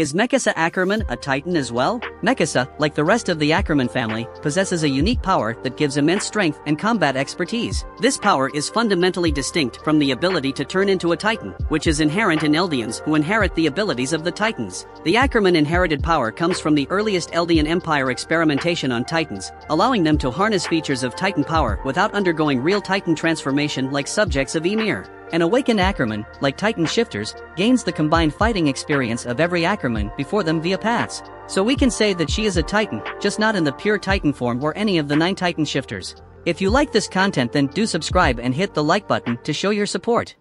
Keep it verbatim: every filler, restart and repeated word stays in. Is Mikasa Ackerman a Titan as well? Mikasa, like the rest of the Ackerman family, possesses a unique power that gives immense strength and combat expertise. This power is fundamentally distinct from the ability to turn into a Titan, which is inherent in Eldians who inherit the abilities of the Titans. The Ackerman inherited power comes from the earliest Eldian Empire experimentation on Titans, allowing them to harness features of Titan power without undergoing real Titan transformation like subjects of Ymir. An awakened Ackerman, like Titan Shifters, gains the combined fighting experience of every Ackerman before them via paths. So we can say that she is a Titan, just not in the pure Titan form or any of the nine Titan Shifters. If you like this content, then do subscribe and hit the like button to show your support.